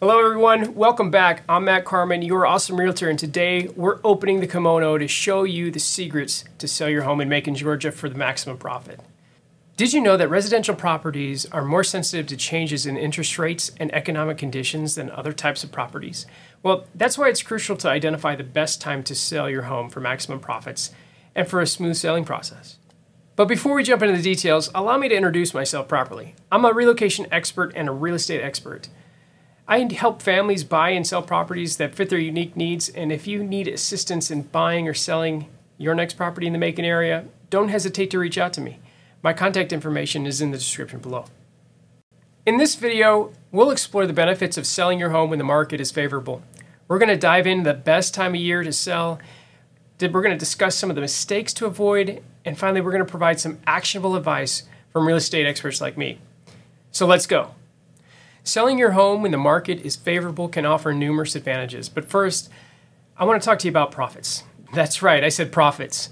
Hello everyone, welcome back. I'm Matt Carman, your awesome realtor, and today we're opening the kimono to show you the secrets to sell your home in Macon, Georgia for the maximum profit. Did you know that residential properties are more sensitive to changes in interest rates and economic conditions than other types of properties? Well, that's why it's crucial to identify the best time to sell your home for maximum profits and for a smooth selling process. But before we jump into the details, allow me to introduce myself properly. I'm a relocation expert and a real estate expert. I help families buy and sell properties that fit their unique needs, and if you need assistance in buying or selling your next property in the Macon area, don't hesitate to reach out to me. My contact information is in the description below. In this video, we'll explore the benefits of selling your home when the market is favorable. We're going to dive into the best time of year to sell, we're going to discuss some of the mistakes to avoid, and finally we're going to provide some actionable advice from real estate experts like me. So let's go. Selling your home when the market is favorable can offer numerous advantages, but first, I want to talk to you about profits. That's right, I said profits.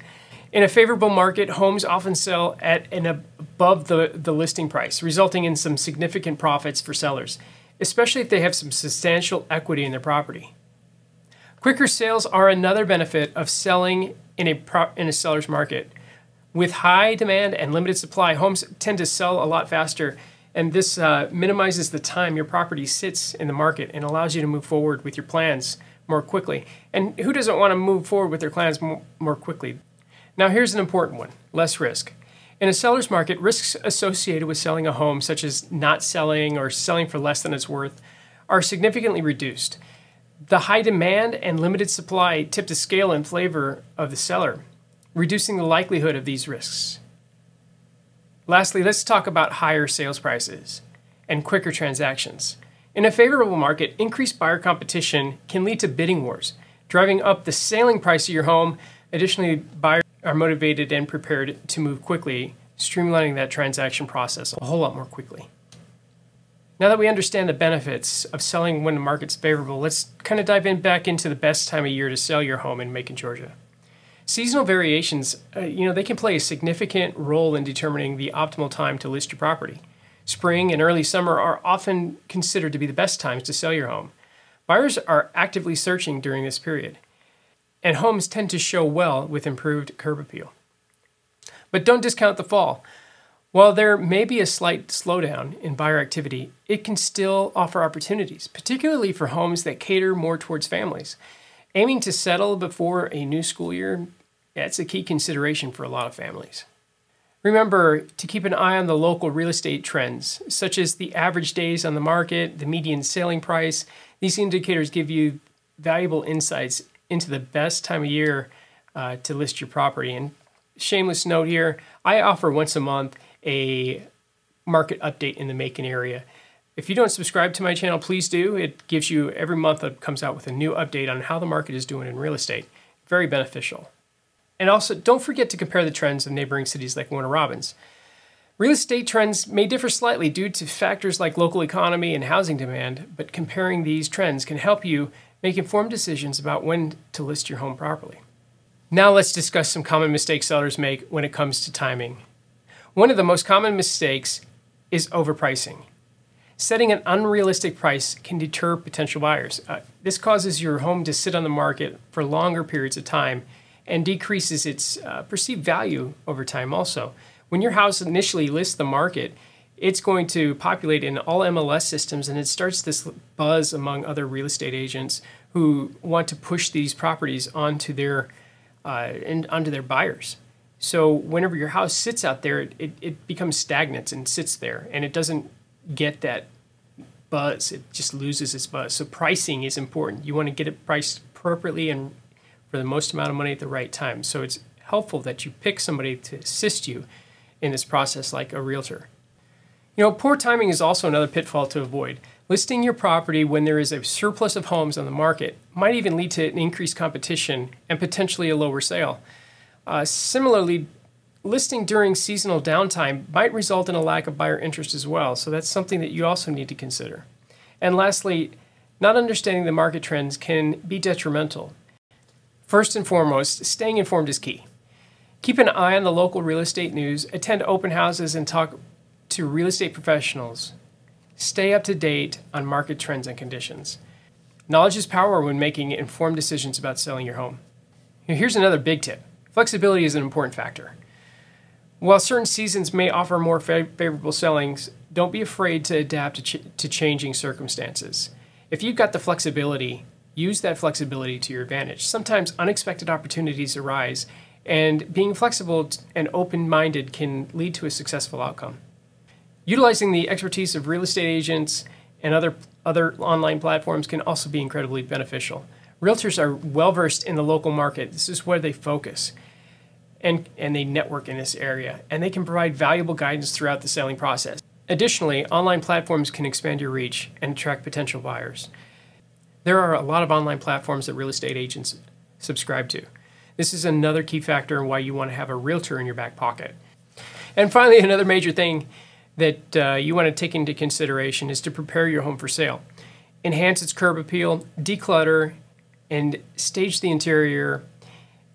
In a favorable market, homes often sell at and above the listing price, resulting in some significant profits for sellers, especially if they have some substantial equity in their property. Quicker sales are another benefit of selling in a seller's market. With high demand and limited supply, homes tend to sell a lot faster, and this minimizes the time your property sits in the market and allows you to move forward with your plans more quickly. And who doesn't want to move forward with their plans more quickly? Now here's an important one, less risk. In a seller's market, risks associated with selling a home, such as not selling or selling for less than it's worth, are significantly reduced. The high demand and limited supply tip the scale in favor of the seller, reducing the likelihood of these risks. Lastly, let's talk about higher sales prices and quicker transactions. In a favorable market, increased buyer competition can lead to bidding wars, driving up the selling price of your home. Additionally, buyers are motivated and prepared to move quickly, streamlining that transaction process a whole lot more quickly. Now that we understand the benefits of selling when the market's favorable, let's kind of dive in back into the best time of year to sell your home in Macon, Georgia. Seasonal variations, they can play a significant role in determining the optimal time to list your property. Spring and early summer are often considered to be the best times to sell your home. Buyers are actively searching during this period, and homes tend to show well with improved curb appeal. But don't discount the fall. While there may be a slight slowdown in buyer activity, it can still offer opportunities, particularly for homes that cater more towards families. Aiming to settle before a new school year, that's a key consideration for a lot of families. Remember to keep an eye on the local real estate trends, such as the average days on the market, the median selling price. These indicators give you valuable insights into the best time of year to list your property. And shameless note here, I offer once a month a market update in the Macon area. If you don't subscribe to my channel, please do. It gives you every month that comes out with a new update on how the market is doing in real estate. Very beneficial. And also, don't forget to compare the trends of neighboring cities like Warner Robins. Real estate trends may differ slightly due to factors like local economy and housing demand, but comparing these trends can help you make informed decisions about when to list your home properly. Now let's discuss some common mistakes sellers make when it comes to timing. One of the most common mistakes is overpricing. Setting an unrealistic price can deter potential buyers. This causes your home to sit on the market for longer periods of time and decreases its perceived value over time also. When your house initially lists the market, it's going to populate in all MLS systems, and it starts this buzz among other real estate agents who want to push these properties onto their buyers. So whenever your house sits out there, it becomes stagnant and sits there, and it doesn't get that buzz. It just loses its buzz. So pricing is important. You want to get it priced appropriately and for the most amount of money at the right time. So it's helpful that you pick somebody to assist you in this process, like a realtor. Poor timing is also another pitfall to avoid. Listing your property when there is a surplus of homes on the market might even lead to an increased competition and potentially a lower sale. Similarly, listing during seasonal downtime might result in a lack of buyer interest as well, so that's something that you also need to consider. And lastly, not understanding the market trends can be detrimental. First and foremost, staying informed is key. Keep an eye on the local real estate news, attend open houses, and talk to real estate professionals. Stay up to date on market trends and conditions. Knowledge is power when making informed decisions about selling your home. Here's another big tip. Flexibility is an important factor. While certain seasons may offer more favorable sellings, don't be afraid to adapt to changing circumstances. If you've got the flexibility, use that flexibility to your advantage. Sometimes unexpected opportunities arise, and being flexible and open-minded can lead to a successful outcome. Utilizing the expertise of real estate agents and other online platforms can also be incredibly beneficial. Realtors are well-versed in the local market. This is where they focus and they network in this area, and they can provide valuable guidance throughout the selling process. Additionally, online platforms can expand your reach and attract potential buyers. There are a lot of online platforms that real estate agents subscribe to. This is another key factor in why you want to have a realtor in your back pocket. And finally, another major thing that you want to take into consideration is to prepare your home for sale. Enhance its curb appeal, declutter, and stage the interior,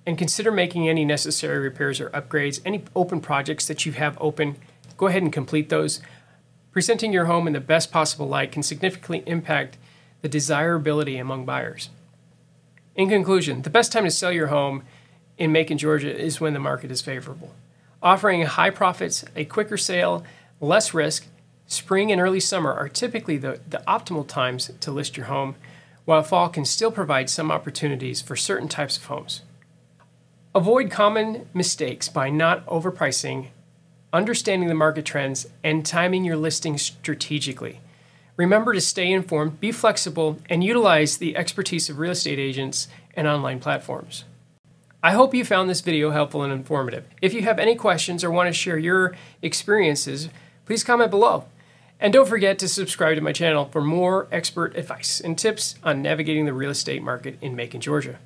and consider making any necessary repairs or upgrades. Any open projects that you have open, go ahead and complete those. Presenting your home in the best possible light can significantly impact the desirability among buyers. In conclusion, the best time to sell your home in Macon, Georgia is when the market is favorable. Offering high profits, a quicker sale, less risk, spring and early summer are typically the optimal times to list your home, while fall can still provide some opportunities for certain types of homes. Avoid common mistakes by not overpricing, understanding the market trends, and timing your listing strategically. Remember to stay informed, be flexible, and utilize the expertise of real estate agents and online platforms. I hope you found this video helpful and informative. If you have any questions or want to share your experiences, please comment below. And don't forget to subscribe to my channel for more expert advice and tips on navigating the real estate market in Macon, Georgia.